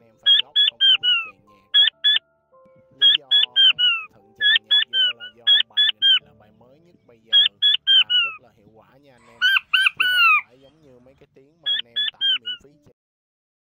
anh em.